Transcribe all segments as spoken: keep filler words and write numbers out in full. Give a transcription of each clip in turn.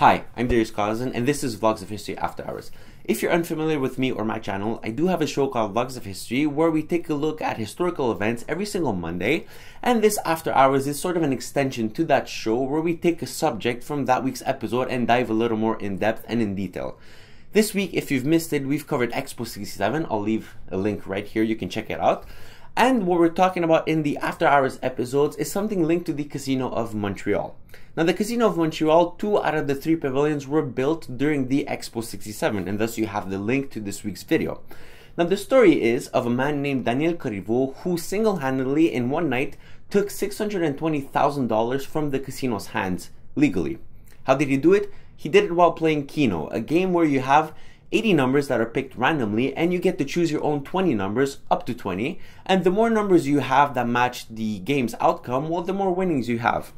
Hi, I'm Darius Cosden, and this is Vlogs of History After Hours. If you're unfamiliar with me or my channel, I do have a show called Vlogs of History where we take a look at historical events every single Monday, and this After Hours is sort of an extension to that show where we take a subject from that week's episode and dive a little more in depth and in detail. This week, if you've missed it, we've covered Expo sixty-seven. I'll leave a link right here, you can check it out. And what we're talking about in the After Hours episodes is something linked to the Casino of Montreal. Now, the Casino of Montreal, two out of the three pavilions were built during the Expo sixty-seven, and thus you have the link to this week's video. Now, the story is of a man named Daniel Corriveau who single-handedly in one night took six hundred twenty thousand dollars from the casino's hands legally. How did he do it? He did it while playing Keno, a game where you have eighty numbers that are picked randomly and you get to choose your own twenty numbers, up to twenty, and the more numbers you have that match the game's outcome, well, the more winnings you have.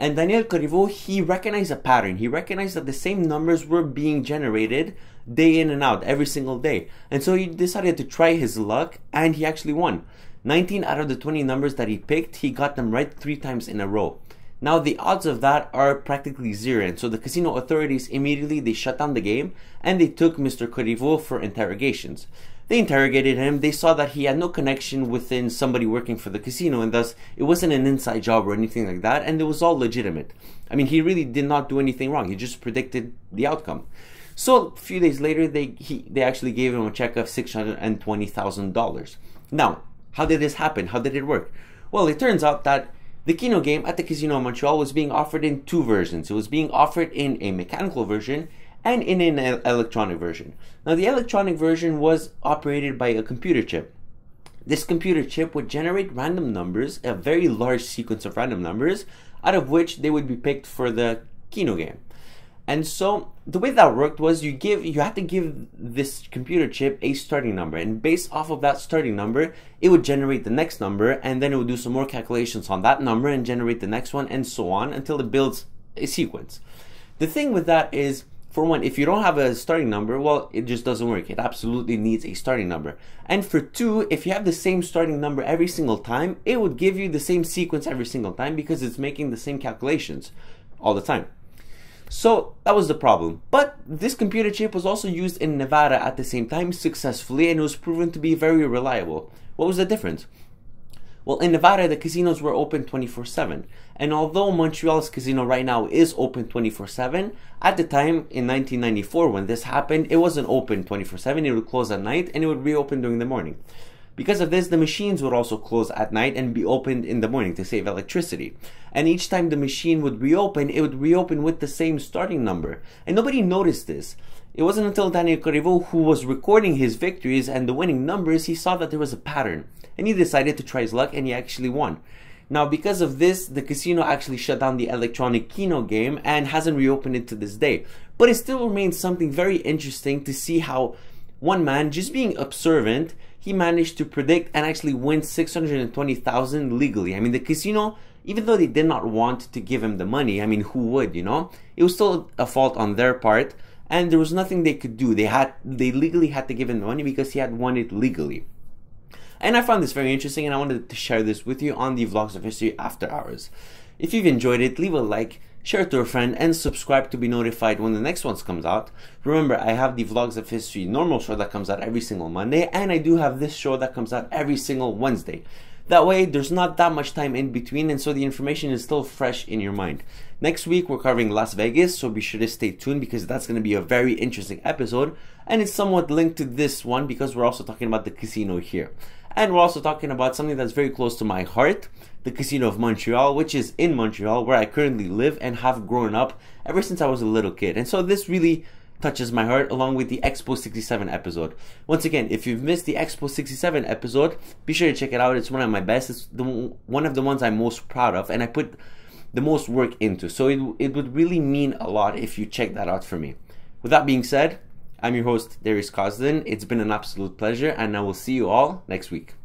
And Daniel Corriveau, he recognized a pattern. He recognized that the same numbers were being generated day in and out, every single day. And so he decided to try his luck, and he actually won. nineteen out of the twenty numbers that he picked, he got them right three times in a row. Now, the odds of that are practically zero, and so the casino authorities immediately, they shut down the game, and they took Mister Corriveau for interrogations. They interrogated him, they saw that he had no connection within somebody working for the casino, and thus, it wasn't an inside job or anything like that, and it was all legitimate. I mean, he really did not do anything wrong, he just predicted the outcome. So, a few days later, they, he, they actually gave him a check of six hundred twenty thousand dollars. Now, how did this happen? How did it work? Well, it turns out that the Keno game at the Casino of Montreal was being offered in two versions. It was being offered in a mechanical version and in an electronic version. Now, the electronic version was operated by a computer chip. This computer chip would generate random numbers, a very large sequence of random numbers, out of which they would be picked for the Keno game. And so the way that worked was you give you had to give this computer chip a starting number, and based off of that starting number, it would generate the next number, and then it would do some more calculations on that number and generate the next one, and so on until it builds a sequence. The thing with that is, for one, if you don't have a starting number, well, it just doesn't work. It absolutely needs a starting number. And for two, if you have the same starting number every single time, it would give you the same sequence every single time because it's making the same calculations all the time. So that was the problem. But this computer chip was also used in Nevada at the same time successfully, and it was proven to be very reliable. What was the difference? Well, in Nevada, the casinos were open twenty-four seven. And although Montreal's casino right now is open twenty-four seven, at the time in nineteen ninety-four when this happened, it wasn't open twenty-four seven. It would close at night and it would reopen during the morning. Because of this, the machines would also close at night and be opened in the morning to save electricity. And each time the machine would reopen, it would reopen with the same starting number. And nobody noticed this. It wasn't until Daniel Corriveau, who was recording his victories and the winning numbers, he saw that there was a pattern. And he decided to try his luck, and he actually won. Now, because of this, the casino actually shut down the electronic Keno game and hasn't reopened it to this day. But it still remains something very interesting to see how one man, just being observant, he managed to predict and actually win six hundred twenty thousand dollars legally. I mean, the casino, even though they did not want to give him the money, I mean, who would, you know? It was still a fault on their part, and there was nothing they could do. They had, they legally had to give him the money because he had won it legally. And I found this very interesting, and I wanted to share this with you on the Vlogs of History After Hours. If you've enjoyed it, leave a like, share it to a friend, and subscribe to be notified when the next ones comes out. Remember, I have the Vlogs of History normal show that comes out every single Monday, and I do have this show that comes out every single Wednesday. That way, there's not that much time in between, and so the information is still fresh in your mind. Next week, we're covering Las Vegas, so be sure to stay tuned because that's going to be a very interesting episode, and it's somewhat linked to this one because we're also talking about the casino here. And we're also talking about something that's very close to my heart, the Casino of Montreal, which is in Montreal, where I currently live and have grown up ever since I was a little kid. And so this really touches my heart, along with the Expo sixty-seven episode. Once again, if you've missed the Expo sixty-seven episode, be sure to check it out. It's one of my best. It's the, one of the ones I'm most proud of, and I put the most work into. So it, it would really mean a lot if you check that out for me. With that being said, I'm your host, Darius Cosden. It's been an absolute pleasure, and I will see you all next week.